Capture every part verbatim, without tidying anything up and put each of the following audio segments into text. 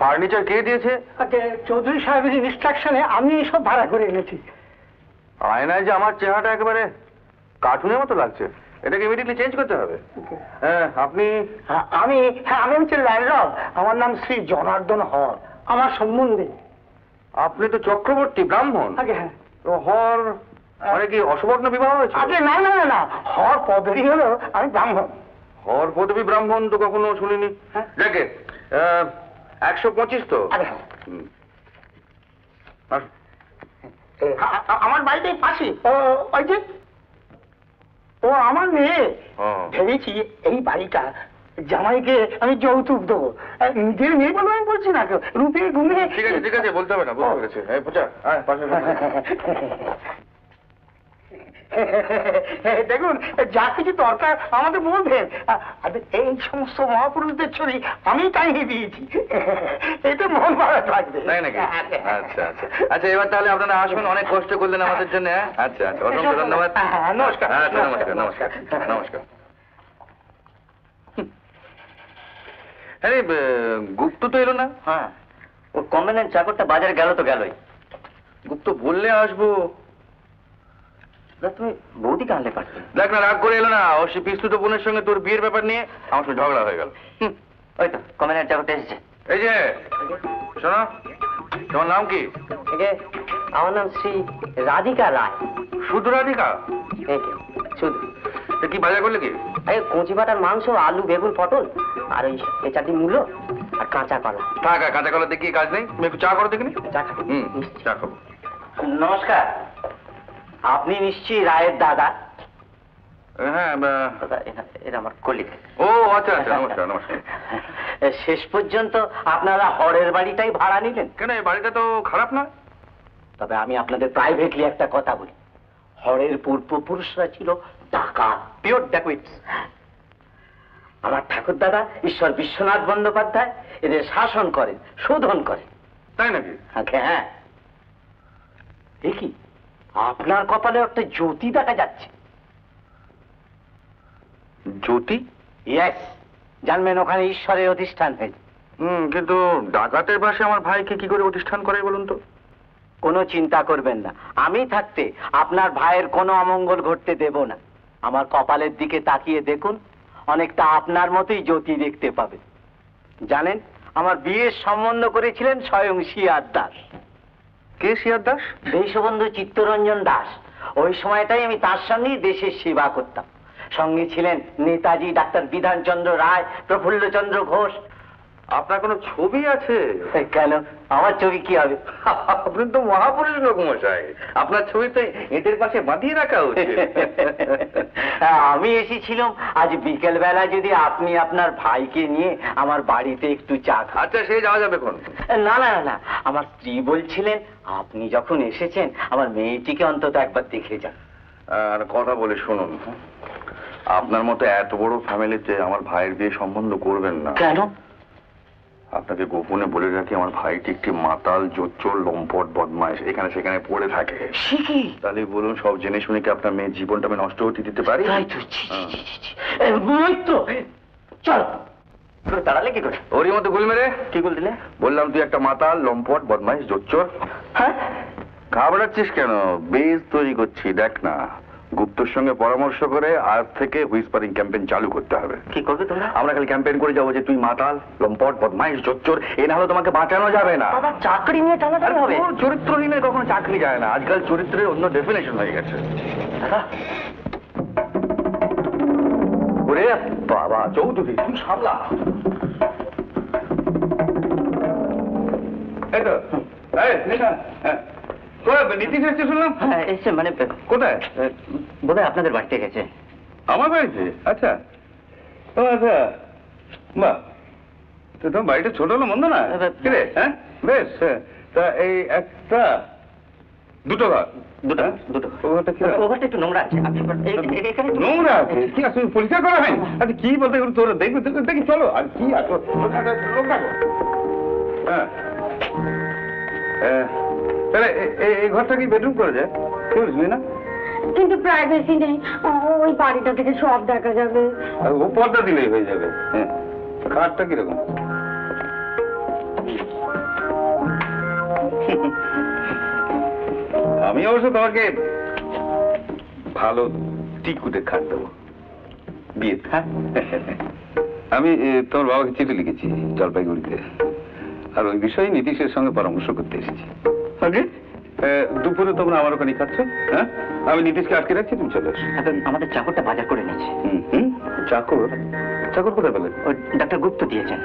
फार्निचर के दिए चौधरी साहेब इंस्ट्रक्शन सब भाड़ा कर आयना जो हमारे चेहरा एक बारे कार्टून मत लगे ब्राह्मण तो कखनो शुनिनी देखे एक सौ पचिस तो দেখুন যা কিছু দরকার আমাদের বলবেন এই সমস্ত মহাপুরুষদের ছবি আমি টাঙিয়ে দিয়েছি এটা মন ভালো থাকবে তাই নাকি আচ্ছা আচ্ছা আচ্ছা এবার তাহলে আপনারা আসবেন অনেক কষ্ট করলেন আমাদের জন্য আচ্ছা আচ্ছা অসংখ্য ধন্যবাদ নমস্কার নমস্কার নমস্কার নমস্কার আরে গুপ্ত তো এলো না হ্যাঁ ও কম্বিনেন্ট চাকরটা বাজারে গেল তো গেলই গুপ্ত বললে আসবো बौदी कहां देख ना राग कर ना पिस्तु तो बोनर संगे तोर बियर बेपार नहीं झगड़ा हो गल कमेंट शोना तुम्हार नाम की नाम श्री राधिका राय शुद्ध राधिका शुद्ध की भाजा कर कची भाटार मांस आलू बेगुन पटल और चार मूलो और काँचा कला काँचा कला देखिए काज नहीं चा करो देखनी चा चा खो नमस्कार आपनी निश्चय राय दादा शेष पर्यन्त आपनारा हरेर बाड़ीटाई भाड़ा निलेन केन बाड़ीटा तो खराब ना तबे आमी आपनादेर प्राइवेटली एकटा कथा बोली हरेर पूर्वपुरुषरा छिलो डाकात प्योर डाकूइट्स आमार ठाकुर दादा ईश्वर विश्वनाथ बंदोपाध्याय एदेर शासन करें शोधन करें ताई नाकि हाँ देखी आपनार कपाले एक ज्योति देखा जाच्छे ज्योति यस जानबेन ओखाने ईश्वरेर अधिष्ठान है किन्तु डाकातेर पाशे आमार भाईके कि करे अधिष्ठान करे बोलुन तो कोनो चिंता करबेन ना आमी थाकते आपनार भाइयेर कोनो अमंगल घटते देब ना आमार कपालेर दिके ताकिये देखुन अनेकटा आपनार मतोई ज्योति देखते पाबेन जानेन आमार बियेर सम्बन्ध करेछिलेन स्वयं सियार दास देश बंधु चित्तरंजन दास ओई समयटाई आमी तार संगे देशेर सेवा करताम संगे छिलेन नेताजी डॉक्टर विधान चंद्र राय प्रफुल्ल चंद्र घोष आपनार कोनो छवि आछे केन आमार छवि कि होबे आपनि तो महापुरुष लोक मशाई आपनार छवि तो एदेर पाशे बांधिये राखा उचित आमी एसेछिलाम आज बिकेल बेला जोदि आपनि आपनार भाईके निये आमार बाड़ीते एकटु चा खान अच्छा से जाओया जाबे कोन ना ना ना आमार स्त्री बोलछिलेन আপনি যখন এসেছেন আমার মেয়েটিকে অন্তত একবার দেখে যান আর কথা বলে শুনুন আপনার মতো এত বড় ফ্যামিলিতে আমার ভাইয়ের বিয়ে সম্বন্ধ করবেন না কেন আপনাকে গোপনে বলে রাখি আমার ভাইটি একটি মাতাল জোচ্চোর লম্পট বদমাইশ এখানে সেখানে পড়ে থাকে ঠিকই তাহলে বলুন সব জেনে শুনে কি আপনার মেয়ের জীবনটা আমি নষ্ট হতে দিতে পারি তাই তো মইতো চল তাড়ালে কি করে ওরই মতো গুল মেরে কি গুল দিলে বললাম তুই একটা মাতাল লম্পট বদমাইশ জোচ্চোর হ্যাঁ ঘাবড়াচ্ছিস কেন বেজ তৈরি করছি দেখ না গুপ্তর সঙ্গে পরামর্শ করে আজ থেকে হুইসপারিং ক্যাম্পেইন চালু করতে হবে কি করবে তোমরা আমরা খালি ক্যাম্পেইন করে যাব যে তুই মাতাল লম্পট বদমাইশ জোচ্চোর এ না হলে তোমাকে বাঁচানো যাবে না বাবা চাকরি নিয়ে টানাটানি হবে ও চরিত্রহীনের কখনো চাকরি যায় না আজকাল চরিত্রের অন্য ডেফিনেশন হয়ে গেছে अरे बाबा चौधरी तुम सामला मैंने কোথায় বোধহয় আপনাদের বাড়িতে গেছে আমার বাড়িতে আচ্ছা ও আচ্ছা বাহ তো তোমার বাড়িটা ছোট হলো মন্দ না কি রে হ্যাঁ বেশ তা এই একটা দুটো ঘর দুটো দুটো ওটা কি ওটা একটু নোংরা আছে আপনি এখানে নোংরা আছে কি আছে পরিষ্কার করা হয় আচ্ছা কি বলতে করে তোরা দেখবি তুই দেখি চলো আর কি আছে ওখানে লোকা গো হ্যাঁ তাহলে এই ঘরটা কি বেডরুম করে যায় বুঝলি না কিন্তু প্রাইভেসি নেই ওই বাড়িটা থেকে সব দেখা যাবে আর ও পর্দা দিলেই হয়ে যাবে হ্যাঁ ঘরটা কি রকম আমি অবশ্য তোমাকে ভালো টিকু দেখা দেবো বিয়ে। হ্যাঁ আমি তোমার বাবাকে চিঠি লিখেছি জলপাইগুড়িতে, আর ওই বিষয়ে নীতিশের সঙ্গে পরামর্শ করতে এসেছি। আগে দুপুরে তোমরা আমার ওখানে খাচ্ছ, হ্যাঁ আমি নীতিশকে আটকে রাখছি, তুমি চলে আসো। আমাদের চাকরটা বাজার করে নিয়েছে। হুম চাকর? চাকর কোথায় পেলেন? ডাক্তার গুপ্ত দিয়েছেন।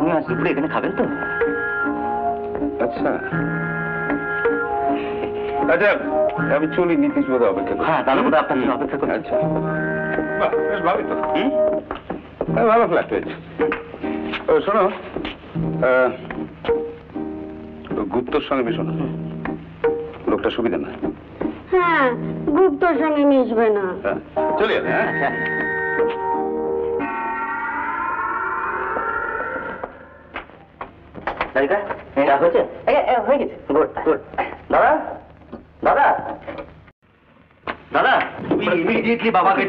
উনি আজ দুপুরে এখানে খাবেন তো? আচ্ছা আচ্ছা আমি চলি, নীতিশ বোধ অপেক্ষা করি। হ্যাঁ তাহলে বোধ আপনার অপেক্ষা করি। আচ্ছা ভাবি তো ভালো ফ্ল্যাট হয়েছে। শোনো গুপ্তর সঙ্গে মিশো না, লোকটা সুবিধা না। হ্যাঁ গুপ্তর সঙ্গে মিশবে না। চলে যাবে। হ্যাঁ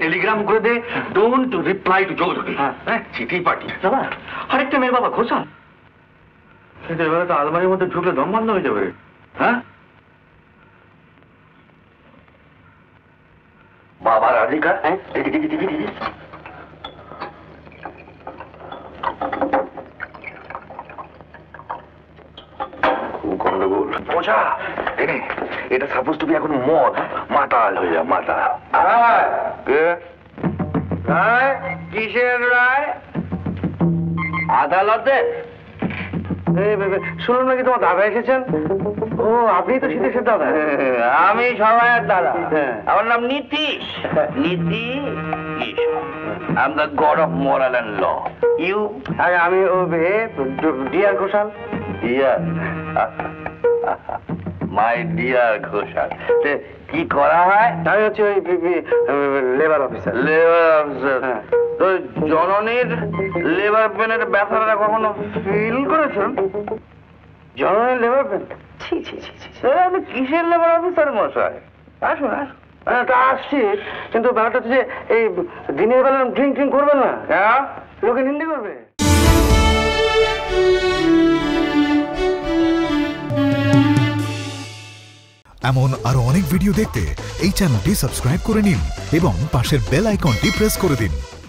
टेलीग्राम कर दे, डोंट रिप्लाई टू जोगी। चिठी पाठी दादा हरेक मेरे बाबा खोसा तो आलमारिर मध्य ढुकले दम बंद हो जाए। हाँ बाबा Radhika I'm the god of moral and law. You? I'm over dear Ghoshal. Dear. My dear Ghoshal কি করা হয়? তাই হচ্ছে ওই লেবার অফিসার। লেবার অফিসার তো জননীর লেবার পেনের ব্যাপারটা কখনো ফিল করেছেন? জননীর লেবার পেন? ছি ছি ছি ছি আপনি কিসের লেবার অফিসার মশাই? আসুন আসুন। হ্যাঁ তা আসছি, কিন্তু ব্যাপারটা হচ্ছে যে এই দিনের বেলা ড্রিঙ্ক ড্রিঙ্ক করবেন না, হ্যাঁ লোকে নিন্দে করবে। এমন আরো অনেক ভিডিও দেখতে এই চ্যানেলটি সাবস্ক্রাইব করে নিন এবং পাশের বেল আইকনটি প্রেস করে দিন।